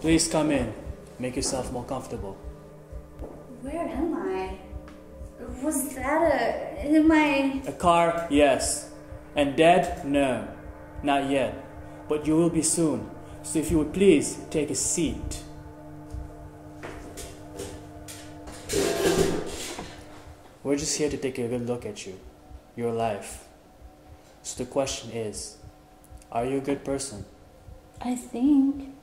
Please come in. Make yourself more comfortable. Where am I? Was that a... am I... A car, yes. And dead? No. Not yet. But you will be soon. So if you would please take a seat. We're just here to take a good look at you. Your life. So the question is, are you a good person? I think.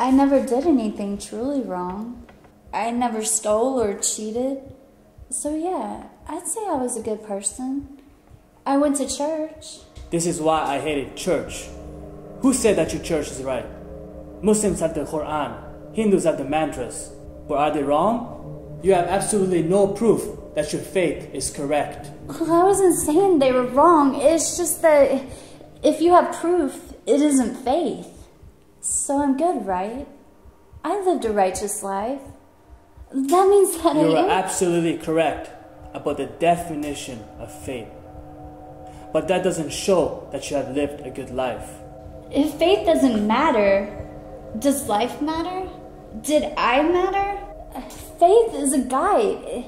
I never did anything truly wrong. I never stole or cheated. So yeah, I'd say I was a good person. I went to church. This is why I hated church. Who said that your church is right? Muslims have the Quran, Hindus have the mantras. But are they wrong? You have absolutely no proof that your faith is correct. Well, I wasn't saying they were wrong. It's just that if you have proof, it isn't faith. So I'm good, right? I lived a righteous life. That means that you are absolutely correct about the definition of faith. But that doesn't show that you have lived a good life. If faith doesn't matter, does life matter? Did I matter? Faith is a guide.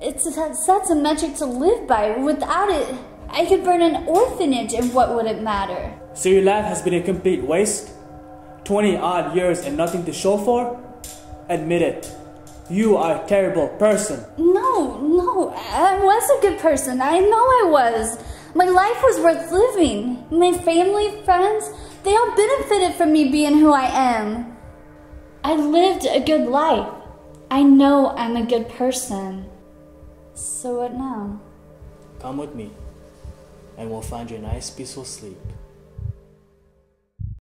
It sets a metric to live by. Without it, I could burn an orphanage and what would it matter? So your life has been a complete waste? 20-odd years and nothing to show for? Admit it. You are a terrible person. No, I was a good person. I know I was. My life was worth living. My family, friends, they all benefited from me being who I am. I lived a good life. I know I'm a good person. So what now? Come with me, and we'll find you a nice peaceful sleep.